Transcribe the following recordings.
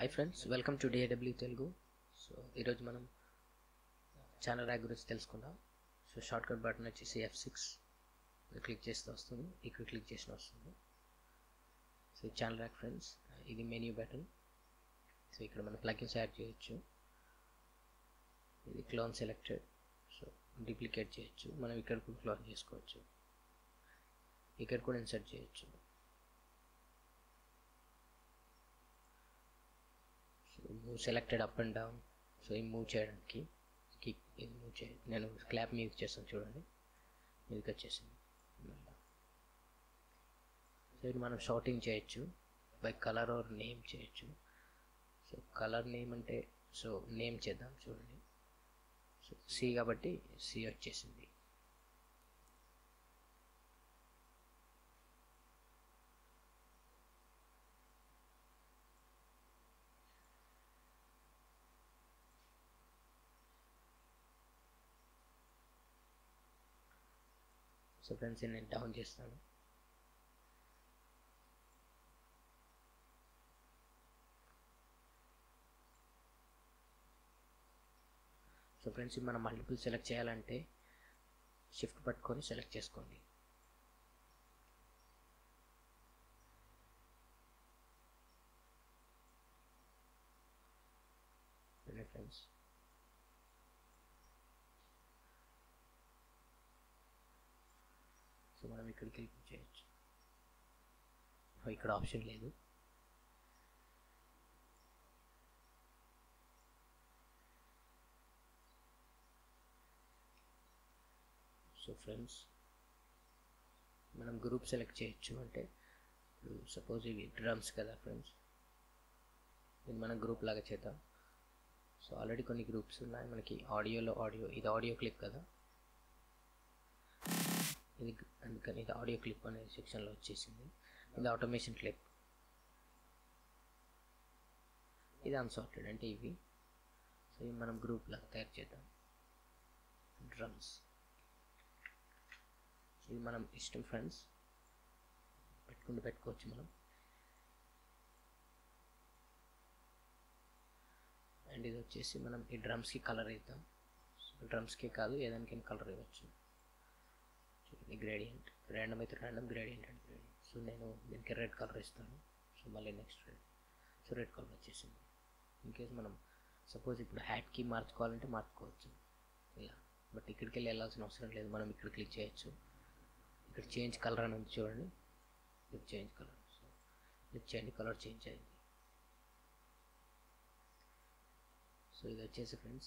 Hi friends, welcome to DAW Telugu. So, iroju manam Channel Rack gurinchi telusukundam. So, shortcut button vachesi F6. Click chesthe vastundi. Ikkada click chesina vastundi. So, Channel Rack friends, idi menu button. So, ikkada manam plugins add cheyochu. Idi clone selected. So, duplicate cheyochu. Manam ikkada kuda clone chesukochu. Ikkada kuda insert cheyochu. Move selected up and down, so I move cheyadaniki keep move cheyadu nenu clap music chestanu chudandi music chestanu so idu manam sorting cheyachu by color or name cheyachu so color name ante so name chedam chudandi so C kabatti C vachesindi so friends in and down chestanu so friends in mana multiple select cheyalante shift pattukoni select cheskondi friends so మనం ఇక్కడ click చేయొచ్చు ఇక్కడ option లేదు so friends మనం group select చేయొచ్చు అంటే suppose ఇవి drums కదా ఫ్రెండ్స్ దీన్ని మనం గ్రూప్ లాగా చేద్దాం సో ఆల్రెడీ కొన్ని గ్రూప్స్ ఉన్నాయి మనకి ఆడియోలో ఆడియో ఇది ఆడియో క్లిప్ కదా అందుకని ఇది ఆడియో క్లిప్ అనే సెక్షన్లో వచ్చేసింది ఇది ఆటోమేషన్ క్లిప్ ఇది అన్సార్టెడ్ అంటే ఇవి సో ఇవి మనం గ్రూప్ లాగా తయారు చేద్దాం డ్రమ్స్ ఇది మనం ఇష్టం ఫ్రెండ్స్ పెట్టుకోవచ్చు మనం అండ్ ఇది వచ్చేసి మనం ఈ డ్రమ్స్కి కలర్ ఇద్దాం డ్రమ్స్కి కాదు ఏదానికైనా కలర్ ఇవ్వచ్చు gradient random with random gradient and gradient so nenu dinki red color istanu so malli next red so red color vachesindi in case manam suppose ipudu hat ki marchukovalante marchukovachu ila but ikkadiki velli ellalsina avasaram ledhu manam ikkada click cheyachu ikkada change color ani undi chudandi click change color so click cheyandi color change ayindi so idu vachesi friends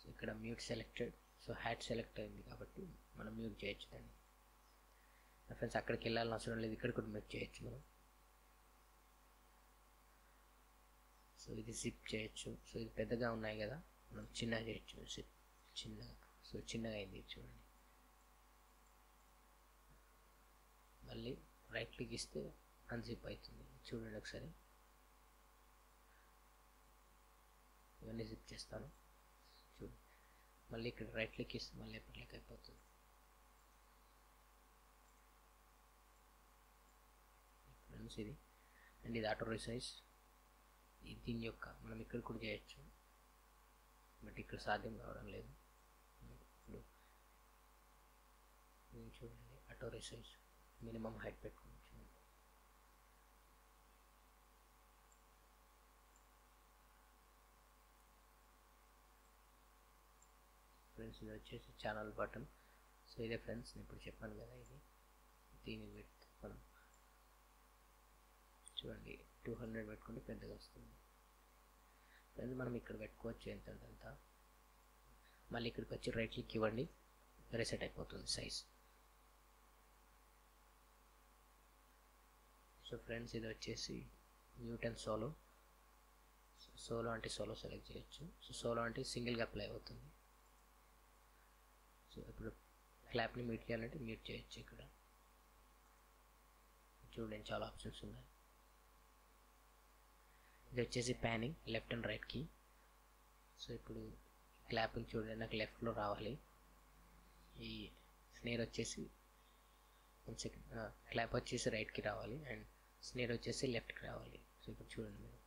so ikkada mute selected so hat select అయింది కాబట్టి మనం mute చేయొచ్చు దాన్ని నా friends అక్కడికి వెళ్ళాలని అవసరం లేదు ఇక్కడ కూడా మ్యూట్ చేయొచ్చు మనం సో ఇది సిప్ చేయొచ్చు సో ఇది పెద్దగా ఉన్నాయి కదా మనం చిన్న చేయొచ్చు సిప్ చిన్న సో చిన్నగా అయింది చూడండి మళ్ళీ రైట్ క్లిక్ ఇస్తే అన్సిప్ అవుతుంది చూడండి ఒకసారి ఇవన్నీ సిప్ చేస్తాను చూడండి మళ్ళీ ఇక్కడ రైట్ క్లిక్ ఇస్తే మళ్ళీ ఎప్పటిలాగా అయిపోతుంది ఫ్రెండ్స్ ఇది అండ్ ఇది ఆటో రిసైజ్ దీని యొక్క మనం ఇక్కడ కూడా చేయొచ్చు బట్ ఇక్కడ సాధ్యం కావడం లేదు ఇప్పుడు చూడండి ఆటో రిసైజ్ మినిమం హైట్ పెట్టుకోవచ్చు ఫ్రెండ్స్ ఇది వచ్చేసి ఛానల్ బటన్ సో ఇదే ఫ్రెండ్స్ నేను ఇప్పుడు చెప్పాను కదా ఇది దీని విడ్త్ మనం చూడండి 200 పెట్టుకుంటే పెద్దగా వస్తుంది ఫ్రెండ్స్ మనం ఇక్కడ పెట్టుకోవచ్చు ఎంతంతా మళ్ళీ ఇక్కడికి వచ్చి రైట్ క్లిక్ ఇవ్వండి రీసెట్ అయిపోతుంది సైజ్ సో ఫ్రెండ్స్ ఇది వచ్చేసి న్యూటన్ సోలో సోలో అంటే సోలో సెలెక్ట్ చేయొచ్చు సో సోలో అంటే సింగిల్గా అప్లై అవుతుంది సో ఇప్పుడు క్లాప్ని మ్యూట్ చేయాలంటే మ్యూట్ చేయొచ్చు ఇక్కడ చూడండి చాలా ఆప్షన్స్ ఉన్నాయి ఇది వచ్చేసి ప్యానింగ్ లెఫ్ట్ అండ్ రైట్కి సో ఇప్పుడు క్లాపింగ్ చూడండి నాకు లెఫ్ట్లో రావాలి ఈ స్నేర్ వచ్చేసి 1 సెకండ్ క్లాప్ వచ్చేసి రైట్కి రావాలి అండ్ snare వచ్చేసి left కి రావాలి సో ఇప్పుడు చూడండి మీరు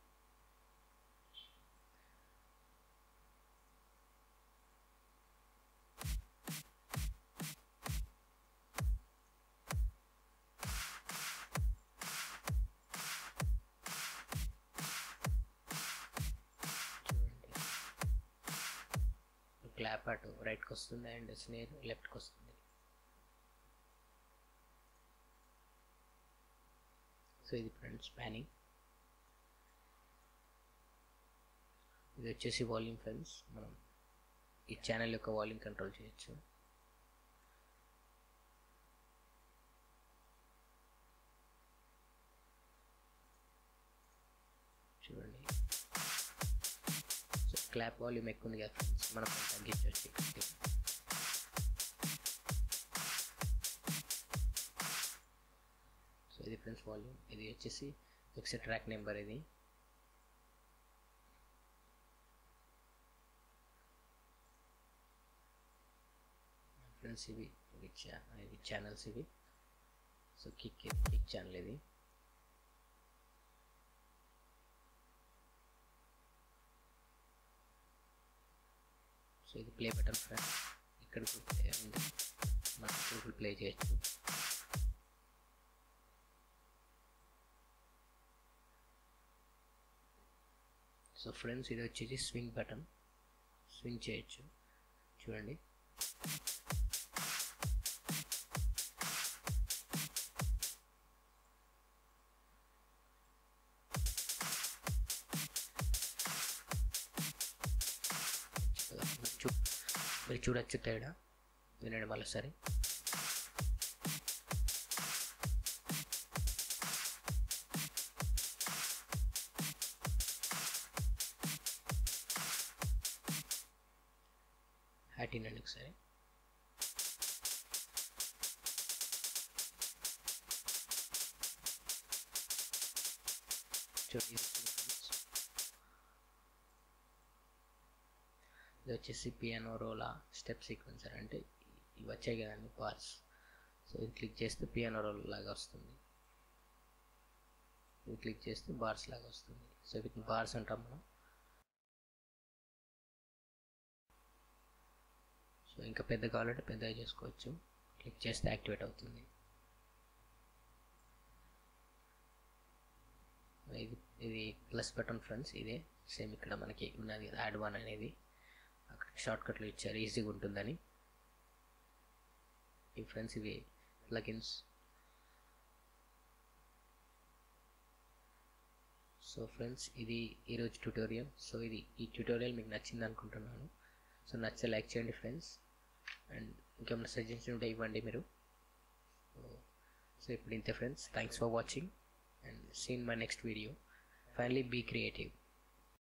clap at right కి వస్తుంది and snare left కి వస్తుంది సో ఇది ఫ్రెండ్స్ స్పానింగ్ ఇది వచ్చేసి వాల్యూమ్ ఫ్రెండ్స్ మనం ఈ ఛానల్ యొక్క వాల్యూమ్ కంట్రోల్ చేయొచ్చు చూడండి సో క్లాప్ వాల్యూమ్ ఎక్కువ ఉంది కదా ఫ్రెండ్స్ మనం తగ్గించవచ్చు ఇది ఫ్రెండ్స్ వాల్యూమ్ ఇది వచ్చేసి ఫిక్స్డ్ ట్రాక్ నెంబర్ ఇది ఫ్రెండ్స్ ఇవి ఛానల్స్ ఇవి సో కిక్ ఛానల్ ఇది సో ఇది ప్లే బటన్ ఫ్రెండ్స్ ఇక్కడ మనం ప్లే చేయొచ్చు సో ఫ్రెండ్స్ ఇది వచ్చేసి స్వింగ్ బటన్ స్వింగ్ చేయొచ్చు చూడండి మీరు చూడొచ్చు తేడా వినండి మళ్ళీసారి అటెండ్ ఒకసారి ఇది వచ్చేసి పియానో రోలా స్టెప్ సీక్వెన్సర్ అంటే ఇవి వచ్చాయి కదండి పార్ట్స్ సో ఇది క్లిక్ చేస్తే పియానో రోల్ లాగా వస్తుంది ఇది క్లిక్ చేస్తే బార్స్ లాగా వస్తుంది సో వీటిని బార్స్ అంటాం మనం సో ఇంకా పెద్ద కావాలంటే పెద్దగా చేసుకోవచ్చు క్లిక్ చేస్తే యాక్టివేట్ అవుతుంది ఇది ఇది ప్లస్ బటన్ ఫ్రెండ్స్ ఇదే సేమ్ ఇక్కడ మనకి ఉన్నది యాడ్ వన్ అనేది అక్కడ షార్ట్కట్లు ఇచ్చారు ఈజీగా ఉంటుందని ఈ ఫ్రెండ్స్ ఇవి ప్లగిన్స్ సో ఫ్రెండ్స్ ఇది ఈరోజు ట్యూటోరియల్ సో ఇది ఈ ట్యూటోరియల్ మీకు నచ్చింది అనుకుంటున్నాను సో నచ్చితే లైక్ చేయండి ఫ్రెండ్స్ అండ్ ఇంకేమైనా సజెషన్ ఉంటే ఇవ్వండి మీరు సో ఇప్పుడు ఇంతే friends thanks for watching and see in my next video finally be creative